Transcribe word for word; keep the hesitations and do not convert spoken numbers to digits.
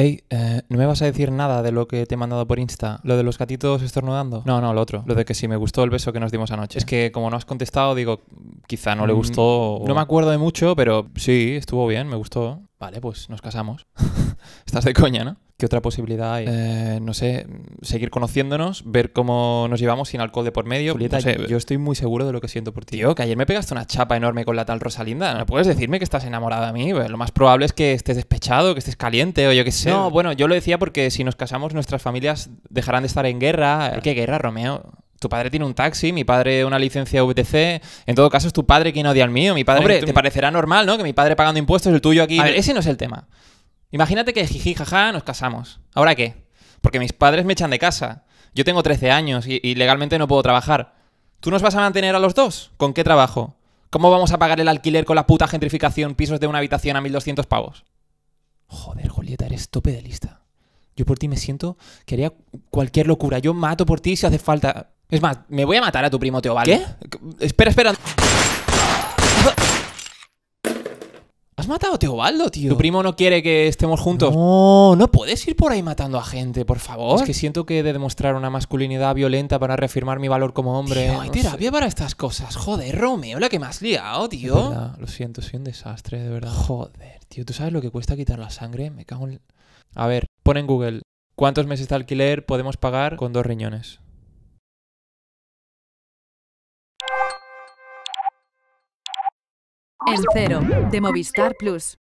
Ey, eh, ¿no me vas a decir nada de lo que te he mandado por Insta? ¿Lo de los gatitos estornudando? No, no, lo otro. Lo de que si me gustó el beso que nos dimos anoche. Es que como no has contestado, digo, quizá no le gustó. Mm, o... No me acuerdo de mucho, pero sí, estuvo bien, me gustó. Vale, pues nos casamos. Estás de coña, ¿no? ¿Qué otra posibilidad hay? Eh, no sé, seguir conociéndonos, ver cómo nos llevamos sin alcohol de por medio. Julieta, no sé, yo estoy muy seguro de lo que siento por ti. Tío, que ayer me pegaste una chapa enorme con la tal Rosa Linda. ¿No puedes decirme que estás enamorada de mí? Pues lo más probable es que estés despechado, que estés caliente o yo qué sé. No, bueno, yo lo decía porque si nos casamos nuestras familias dejarán de estar en guerra. ¿Qué guerra, Romeo? Tu padre tiene un taxi, mi padre una licencia V T C. En todo caso, es tu padre quien odia al mío. Mi padre. Hombre, te parecerá normal, ¿no? Que mi padre pagando impuestos, el tuyo aquí... A ver, ese no es el tema. Imagínate que jiji, jaja, nos casamos. ¿Ahora qué? Porque mis padres me echan de casa. Yo tengo trece años y, y legalmente no puedo trabajar. ¿Tú nos vas a mantener a los dos? ¿Con qué trabajo? ¿Cómo vamos a pagar el alquiler con la puta gentrificación, pisos de una habitación a mil doscientos pavos? Joder, Julieta, eres tope de lista. Yo por ti me siento que haría cualquier locura. Yo mato por ti si hace falta. Es más, me voy a matar a tu primo Teobaldo. ¿Qué? Espera, espera. ¿Has matado a Teobaldo, tío? Tu primo no quiere que estemos juntos. No, no puedes ir por ahí matando a gente, por favor. Es que siento que he de demostrar una masculinidad violenta para reafirmar mi valor como hombre. Tío, hay no terapia sé. Para estas cosas. Joder, Romeo, la que me has liado, tío. Es verdad, lo siento, soy un desastre, de verdad. Joder, tío, ¿tú sabes lo que cuesta quitar la sangre? Me cago en... A ver, pon en Google. ¿Cuántos meses de alquiler podemos pagar con dos riñones? El Cero, de Movistar Plus.